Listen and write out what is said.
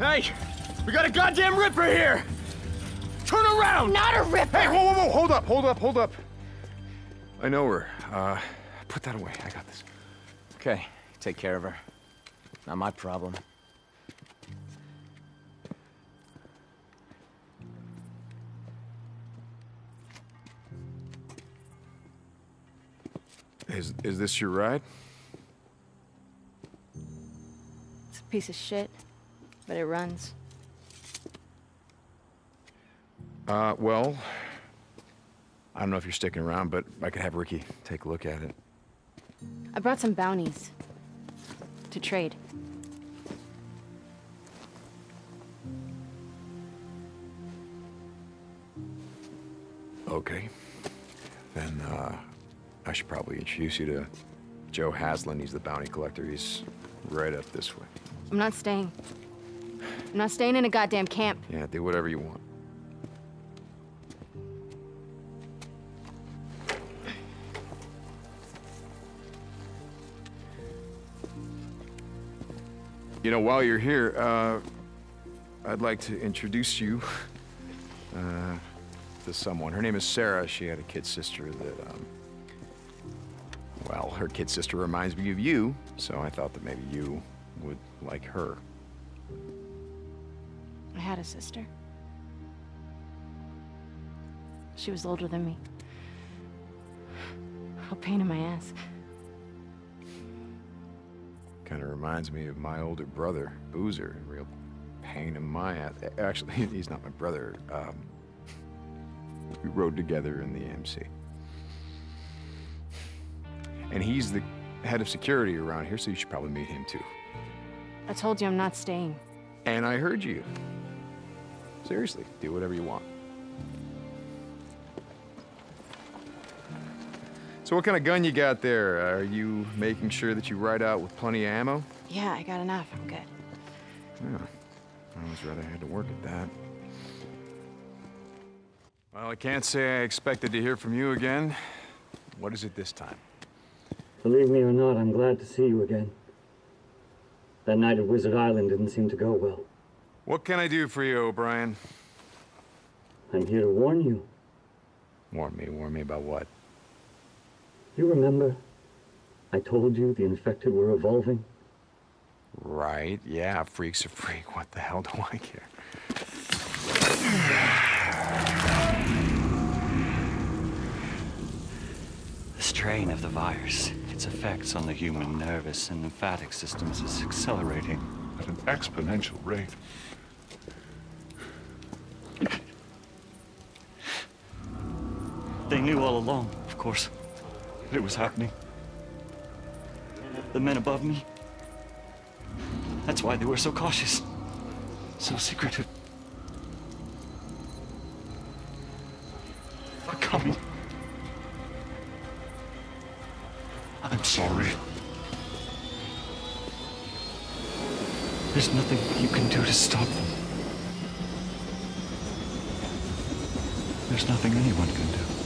Hey, we got a goddamn ripper here! Turn around! Not a ripper! Hey, whoa, whoa, whoa, hold up. I know her. Put that away, I got this. Okay, take care of her. Not my problem. Is this your ride? It's a piece of shit, but it runs. Well, I don't know if you're sticking around, but I could have Ricky take a look at it. I brought some bounties to trade. Okay, then I should probably introduce you to Joe Haslin. He's the bounty collector. He's right up this way. I'm not staying. I'm not staying in a goddamn camp. Yeah, do whatever you want. You know, while you're here, I'd like to introduce you to someone. Her name is Sarah. She had a kid sister that, well, her kid sister reminds me of you, so I thought that maybe you would like her. I had a sister. She was older than me. A pain in my ass. Kind of reminds me of my older brother, Boozer. Real pain in my ass. Actually, he's not my brother. We rode together in the AMC. And he's the head of security around here, so you should probably meet him too. I told you I'm not staying. And I heard you. Seriously, do whatever you want. So what kind of gun you got there? Are you making sure that you ride out with plenty of ammo? Yeah, I got enough. I'm good. Yeah. I always rather had to work at that. Well, I can't say I expected to hear from you again. What is it this time? Believe me or not, I'm glad to see you again. That night at Wizard Island didn't seem to go well. What can I do for you, O'Brien? I'm here to warn you. Warn me? Warn me about what? You remember, I told you the infected were evolving? Right, yeah, freak's a freak. What the hell do I care? The strain of the virus, its effects on the human nervous and lymphatic systems is accelerating at an exponential rate. They knew all along, of course. It was happening. The men above me. That's why they were so cautious, so secretive. They're coming. I'm sorry. There's nothing you can do to stop them. There's nothing anyone can do.